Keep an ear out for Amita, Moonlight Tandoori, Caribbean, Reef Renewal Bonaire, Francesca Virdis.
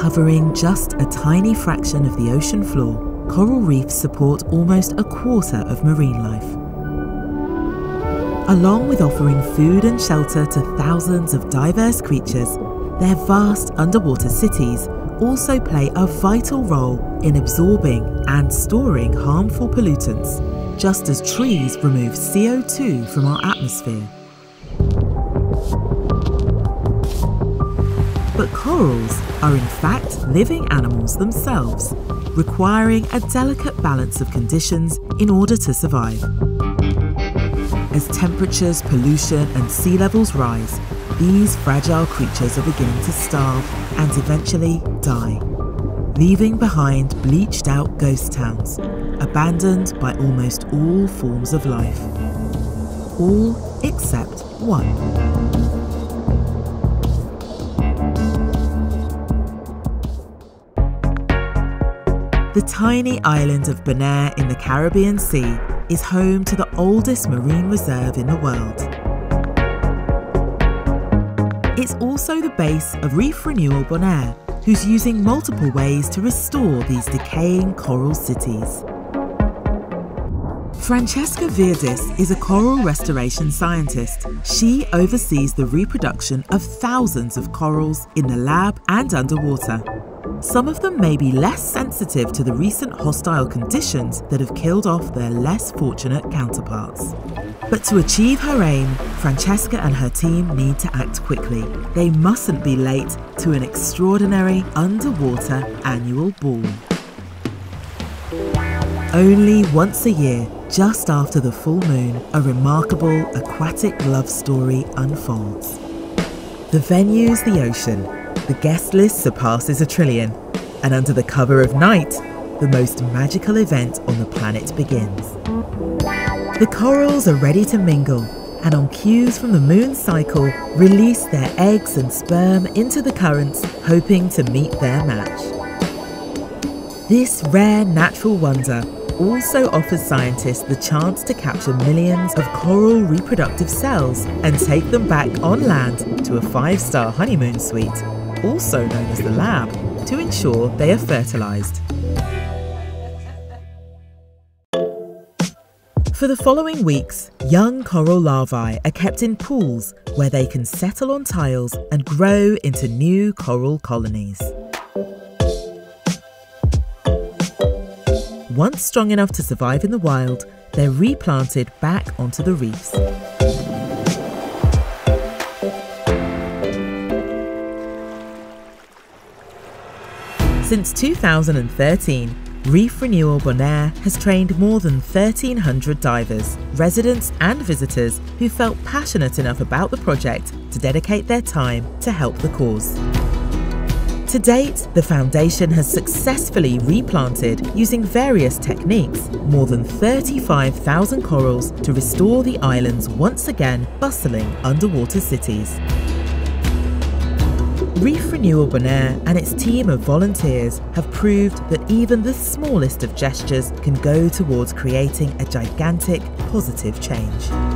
Covering just a tiny fraction of the ocean floor, coral reefs support almost a quarter of marine life. Along with offering food and shelter to thousands of diverse creatures, their vast underwater cities also play a vital role in absorbing and storing harmful pollutants, just as trees remove CO2 from our atmosphere. But corals are in fact living animals themselves, requiring a delicate balance of conditions in order to survive. As temperatures, pollution and sea levels rise, these fragile creatures are beginning to starve and eventually die, leaving behind bleached out ghost towns, abandoned by almost all forms of life. All except one. The tiny island of Bonaire in the Caribbean Sea is home to the oldest marine reserve in the world. It's also the base of Reef Renewal Bonaire, who's using multiple ways to restore these decaying coral cities. Francesca Virdis is a coral restoration scientist. She oversees the reproduction of thousands of corals in the lab and underwater. Some of them may be less sensitive to the recent hostile conditions that have killed off their less fortunate counterparts. But to achieve her aim, Francesca and her team need to act quickly. They mustn't be late to an extraordinary underwater annual ball. Only once a year, just after the full moon, a remarkable aquatic love story unfolds. The venue's the ocean. The guest list surpasses 1 trillion, and under the cover of night, the most magical event on the planet begins. The corals are ready to mingle, and on cues from the moon cycle, release their eggs and sperm into the currents, hoping to meet their match. This rare natural wonder also offers scientists the chance to capture millions of coral reproductive cells and take them back on land to a 5-star honeymoon suite, also known as the lab, to ensure they are fertilized. For the following weeks, young coral larvae are kept in pools where they can settle on tiles and grow into new coral colonies. Once strong enough to survive in the wild, they're replanted back onto the reefs. Since 2013, Reef Renewal Bonaire has trained more than 1,300 divers, residents and visitors who felt passionate enough about the project to dedicate their time to help the cause. To date, the foundation has successfully replanted, using various techniques, more than 35,000 corals to restore the island's once again bustling underwater cities. Reef Renewal Bonaire and its team of volunteers have proved that even the smallest of gestures can go towards creating a gigantic positive change.